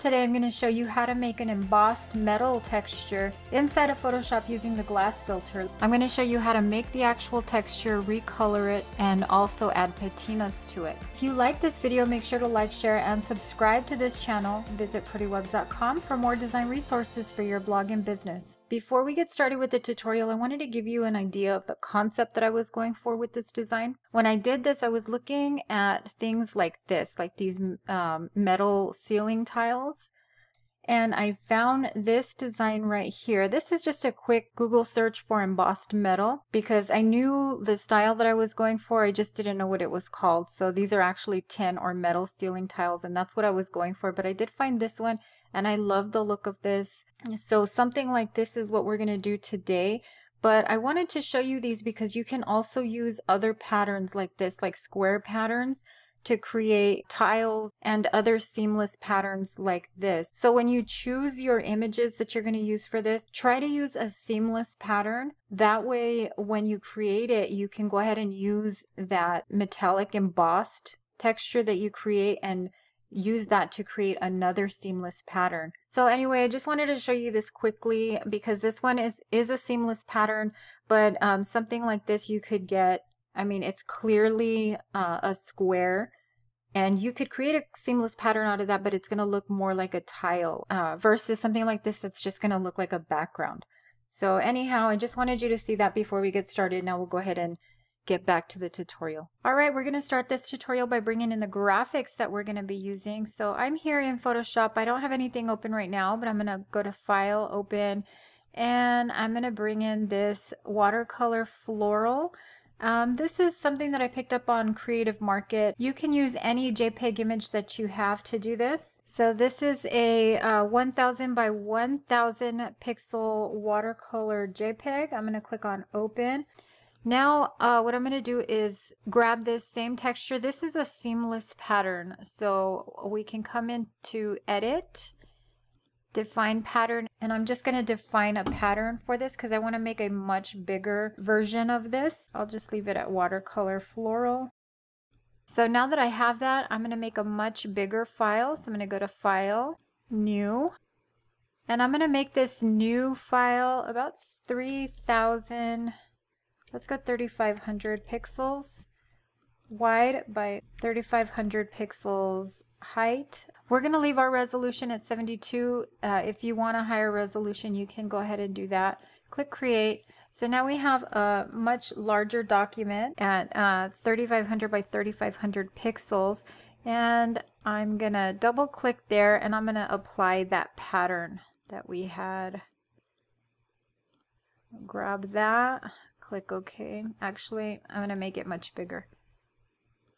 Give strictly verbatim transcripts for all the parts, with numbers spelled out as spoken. Today I'm going to show you how to make an embossed metal texture inside of Photoshop using the glass filter. I'm going to show you how to make the actual texture, recolor it, and also add patinas to it. If you like this video, make sure to like, share, and subscribe to this channel. Visit Pretty Webz dot com for more design resources for your blog and business. Before we get started with the tutorial, I wanted to give you an idea of the concept that I was going for with this design. When I did this, I was looking at things like this, like these um, metal ceiling tiles. And I found this design right here. This is just a quick Google search for embossed metal because I knew the style that I was going for. I just didn't know what it was called. So these are actually tin or metal ceiling tiles, and that's what I was going for. But I did find this one, and I love the look of this. So something like this is what we're going to do today. But I wanted to show you these because you can also use other patterns like this, like square patterns, to create tiles and other seamless patterns like this. So when you choose your images that you're going to use for this, try to use a seamless pattern. That way, when you create it, you can go ahead and use that metallic embossed texture that you create and use that to create another seamless pattern. So anyway, I just wanted to show you this quickly because this one is is a seamless pattern, but um, something like this you could get. I mean, it's clearly uh, a square, and you could create a seamless pattern out of that, but it's going to look more like a tile uh, versus something like this that's just going to look like a background. So anyhow, I just wanted you to see that before we get started. Now we'll go ahead and get back to the tutorial. All right, we're going to start this tutorial by bringing in the graphics that we're going to be using. So I'm here in Photoshop. I don't have anything open right now, but I'm going to go to File, Open, and I'm going to bring in this watercolor floral. Um, this is something that I picked up on Creative Market. You can use any JPEG image that you have to do this. So this is a uh, one thousand by one thousand pixel watercolor JPEG. I'm going to click on Open. Now uh, what I'm going to do is grab this same texture. This is a seamless pattern, so we can come into Edit, Define Pattern, and I'm just going to define a pattern for this because I want to make a much bigger version of this. I'll just leave it at watercolor floral. So now that I have that, I'm going to make a much bigger file. So I'm going to go to File, New, and I'm going to make this new file about three thousand. Let's go thirty-five hundred pixels wide by thirty-five hundred pixels height. We're going to leave our resolution at seventy-two. Uh, if you want a higher resolution, you can go ahead and do that. Click Create. So now we have a much larger document at uh, thirty-five hundred by thirty-five hundred pixels. And I'm going to double click there, and I'm going to apply that pattern that we had. Grab that. Click OK. Actually, I'm going to make it much bigger.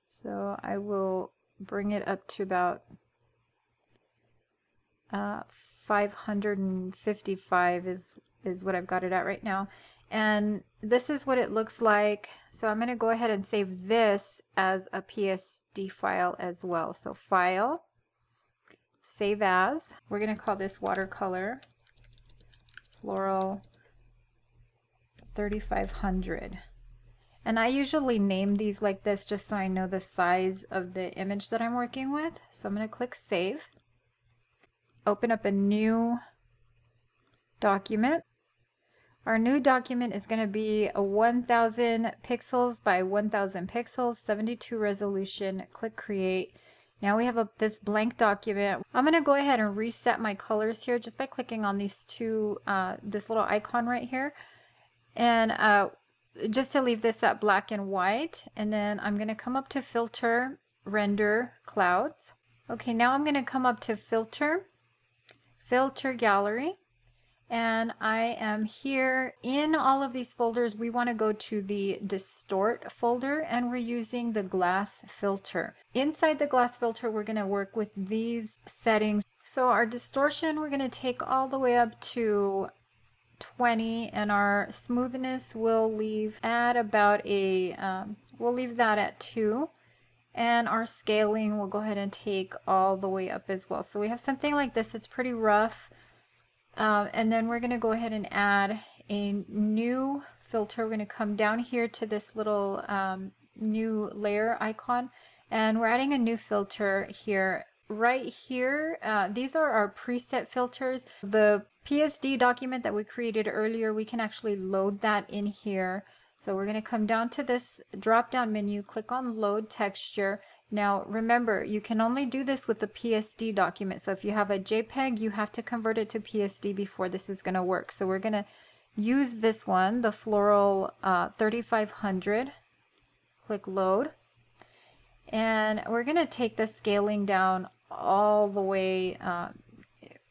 So I will bring it up to about uh, five hundred fifty-five is, is what I've got it at right now. And this is what it looks like. So I'm going to go ahead and save this as a P S D file as well. So File, Save As. We're going to call this Watercolor Floral thirty-five hundred, and I usually name these like this just so I know the size of the image that I'm working with. So I'm going to click Save, open up a new document. Our new document is going to be a one thousand pixels by one thousand pixels, seventy-two resolution. Click Create. Now we have a, this blank document. I'm going to go ahead and reset my colors here just by clicking on these two, uh, this little icon right here. And uh, just to leave this at black and white, and then I'm going to come up to Filter, Render Clouds. Okay, now I'm going to come up to Filter, Filter Gallery, and I am here in all of these folders. We want to go to the Distort folder, and we're using the glass filter. Inside the glass filter, we're going to work with these settings. So our distortion, we're going to take all the way up to twenty, and our smoothness will leave at about a um, we'll leave that at two, and our scaling we'll go ahead and take all the way up as well. So we have something like this. It's pretty rough, um, and then we're going to go ahead and add a new filter. We're going to come down here to this little um, new layer icon, and we're adding a new filter here right here, uh, these are our preset filters. The P S D document that we created earlier, we can actually load that in here. So we're going to come down to this drop-down menu, click on Load Texture. Now remember, you can only do this with the P S D document. So if you have a JPEG, you have to convert it to P S D before this is going to work. So we're going to use this one, the Floral uh, thirty-five hundred. Click Load. And we're going to take the scaling down all the way uh,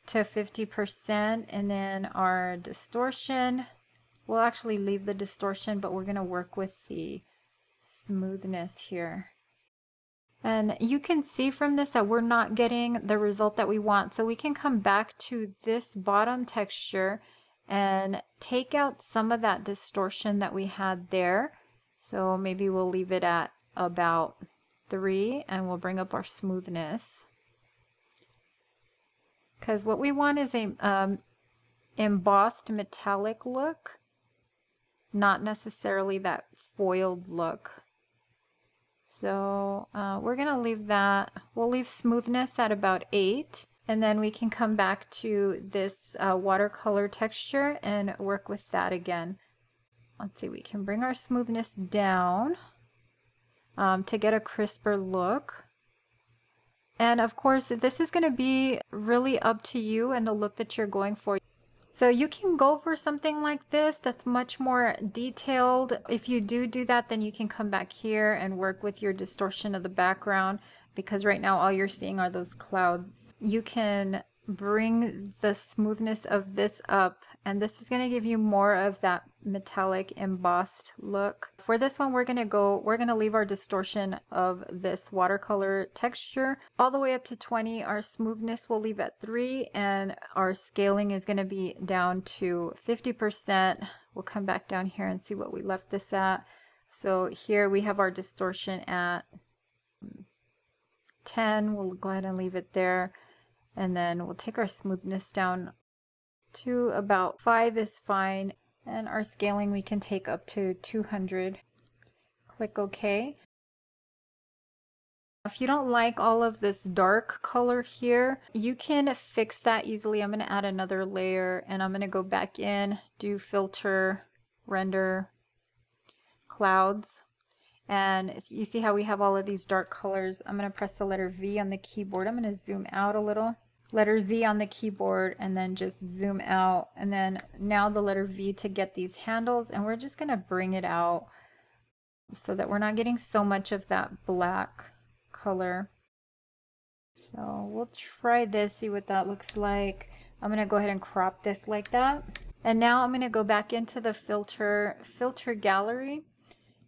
to fifty percent, and then our distortion. We'll actually leave the distortion, but we're going to work with the smoothness here. And you can see from this that we're not getting the result that we want. So we can come back to this bottom texture and take out some of that distortion that we had there. So maybe we'll leave it at about three, and we'll bring up our smoothness, because what we want is a um, embossed metallic look, not necessarily that foiled look. So uh, we're gonna leave that, we'll leave smoothness at about eight, and then we can come back to this uh, watercolor texture and work with that again. Let's see, we can bring our smoothness down Um, to get a crisper look. And of course, this is going to be really up to you and the look that you're going for. So you can go for something like this that's much more detailed. If you do do that, then you can come back here and work with your distortion of the background, because right now all you're seeing are those clouds. You can bring the smoothness of this up, and this is going to give you more of that metallic embossed look. For this one, we're going to go we're going to leave our distortion of this watercolor texture all the way up to twenty. Our smoothness we'll leave at three, and our scaling is going to be down to fifty percent. We'll come back down here and see what we left this at. So here we have our distortion at ten. We'll go ahead and leave it there. And then we'll take our smoothness down to about five is fine. And our scaling we can take up to two hundred. Click OK. If you don't like all of this dark color here, you can fix that easily. I'm going to add another layer, and I'm going to go back in, do filter, render, clouds. And you see how we have all of these dark colors. I'm going to press the letter V on the keyboard. I'm going to zoom out a little. Letter Z on the keyboard, and then just zoom out. And then now the letter V to get these handles. And we're just going to bring it out so that we're not getting so much of that black color. So we'll try this, see what that looks like. I'm going to go ahead and crop this like that. And now I'm going to go back into the filter, filter gallery.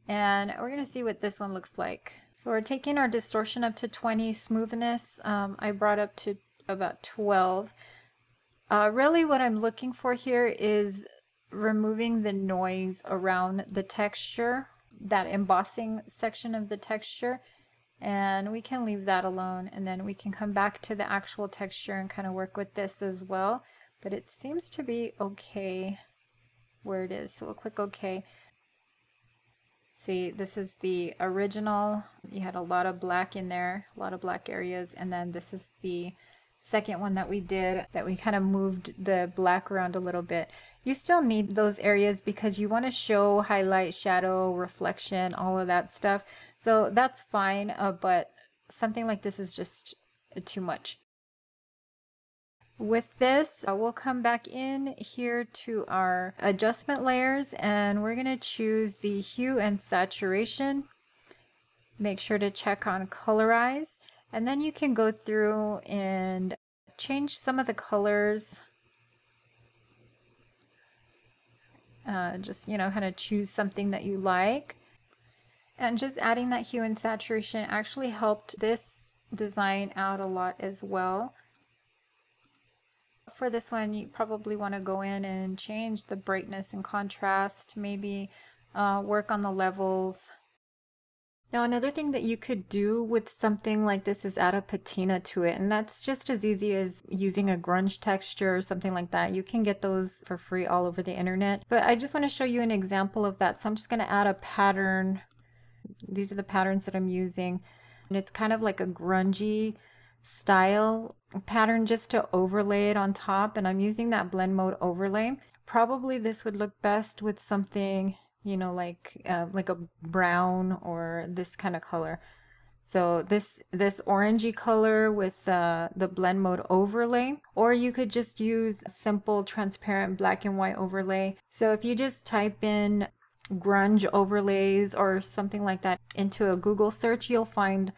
And we're going to see what this one looks like. So we're taking our distortion up to twenty, smoothness um, I brought up to about twelve. Uh, really what I'm looking for here is removing the noise around the texture, that embossing section of the texture. And we can leave that alone, and then we can come back to the actual texture and kind of work with this as well. But it seems to be okay where it is, so we'll click OK. See, this is the original. You had a lot of black in there, a lot of black areas. And then this is the second one that we did, that we kind of moved the black around a little bit. You still need those areas because you want to show highlight, shadow, reflection, all of that stuff. So that's fine, uh, but something like this is just too much. With this, uh, we'll come back in here to our adjustment layers, and we're going to choose the hue and saturation. Make sure to check on colorize, and then you can go through and change some of the colors. Uh, just, you know, kind of choose something that you like. And just adding that hue and saturation actually helped this design out a lot as well. For this one, you probably want to go in and change the brightness and contrast, maybe uh, work on the levels. Now, another thing that you could do with something like this is add a patina to it, and that's just as easy as using a grunge texture or something like that. You can get those for free all over the internet, but I just want to show you an example of that. So I'm just going to add a pattern. These are the patterns that I'm using, and it's kind of like a grungy style pattern just to overlay it on top, and I'm using that blend mode overlay. Probably this would look best with something, you know, like uh, like a brown or this kind of color. So this this orangey color with uh, the blend mode overlay, or you could just use a simple transparent black and white overlay. So if you just type in grunge overlays or something like that into a Google search, you'll find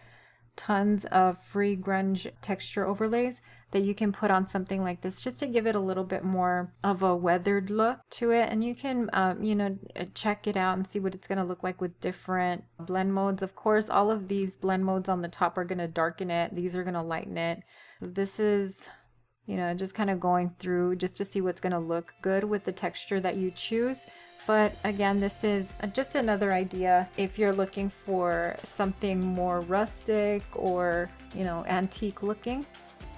tons of free grunge texture overlays that you can put on something like this just to give it a little bit more of a weathered look to it. And you can um, you know, check it out and see what it's going to look like with different blend modes. Of course, all of these blend modes on the top are going to darken it, these are going to lighten it. So this is, you know, just kind of going through just to see what's going to look good with the texture that you choose. But again, this is just another idea if you're looking for something more rustic or, you know, antique looking.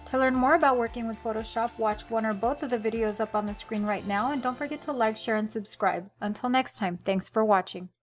To learn more about working with Photoshop, watch one or both of the videos up on the screen right now, and don't forget to like, share, and subscribe. Until next time, thanks for watching.